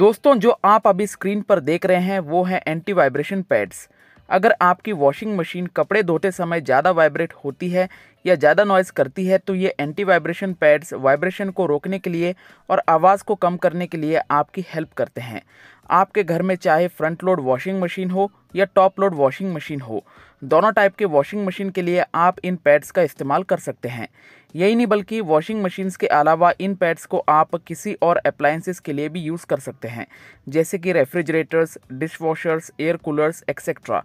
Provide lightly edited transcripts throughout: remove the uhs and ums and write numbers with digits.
दोस्तों जो आप अभी स्क्रीन पर देख रहे हैं वो है एंटी वाइब्रेशन पैड्स। अगर आपकी वॉशिंग मशीन कपड़े धोते समय ज़्यादा वाइब्रेट होती है या ज़्यादा नॉइज़ करती है तो ये एंटी वाइब्रेशन पैड्स वाइब्रेशन को रोकने के लिए और आवाज़ को कम करने के लिए आपकी हेल्प करते हैं। आपके घर में चाहे फ्रंट लोड वॉशिंग मशीन हो या टॉप लोड वॉशिंग मशीन हो, दोनों टाइप के वॉशिंग मशीन के लिए आप इन पैड्स का इस्तेमाल कर सकते हैं। यही नहीं बल्कि वॉशिंग मशीन्स के अलावा इन पैड्स को आप किसी और अप्लायंसेस के लिए भी यूज़ कर सकते हैं, जैसे कि refrigerators, dishwashers, air coolers etcetera.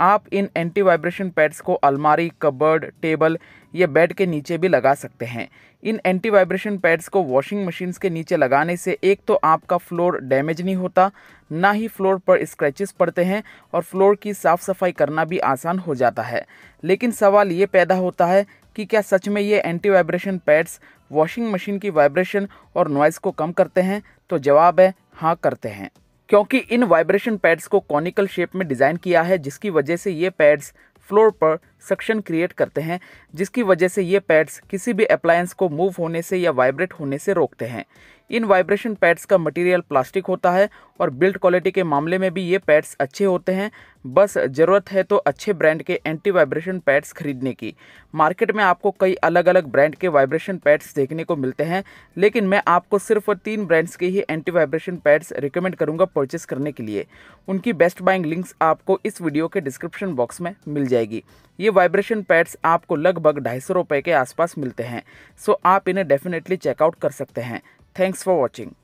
आप इन एंटी वाइब्रेशन पैड्स को अलमारी, कबर्ड, टेबल या बेड के नीचे भी लगा सकते हैं। इन एंटी वाइब्रेशन पैड्स को वॉशिंग मशीन्स के नीचे लगाने से एक तो आपका फ्लोर डैमेज नहीं होता, ना ही फ्लोर पर स्क्रैचेस पड़ते हैं और फ्लोर की साफ़ सफाई करना भी आसान हो जाता है। लेकिन सवाल ये पैदा होता है कि क्या सच में ये anti vibration pads washing machine की वाइब्रेशन और नॉइज़ को कम करते हैं? तो जवाब है हाँ, करते हैं, क्योंकि इन वाइब्रेशन पैड्स को कॉनिकल शेप में डिज़ाइन किया है, जिसकी वजह से ये पैड्स फ्लोर पर सक्शन क्रिएट करते हैं, जिसकी वजह से ये पैड्स किसी भी अप्लायंस को मूव होने से या वाइब्रेट होने से रोकते हैं। इन वाइब्रेशन पैड्स का मटेरियल प्लास्टिक होता है और बिल्ड क्वालिटी के मामले में भी ये पैड्स अच्छे होते हैं। बस ज़रूरत है तो अच्छे ब्रांड के एंटी वाइब्रेशन पैड्स खरीदने की। मार्केट में आपको कई अलग अलग ब्रांड के वाइब्रेशन पैड्स देखने को मिलते हैं, लेकिन मैं आपको सिर्फ 3 ब्रांड्स के ही एंटी वाइब्रेशन पैड्स रिकमेंड करूँगा परचेस करने के लिए। उनकी बेस्ट बाइंग लिंक्स आपको इस वीडियो के डिस्क्रिप्शन बॉक्स में मिल जाएगी। ये वाइब्रेशन पैड्स आपको लगभग 250 रुपये के आसपास मिलते हैं, सो आप इन्हें डेफिनेटली चेकआउट कर सकते हैं। Thanks for watching.